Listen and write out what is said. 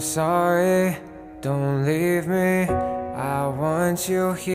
I'm sorry, don't leave me. I want you here.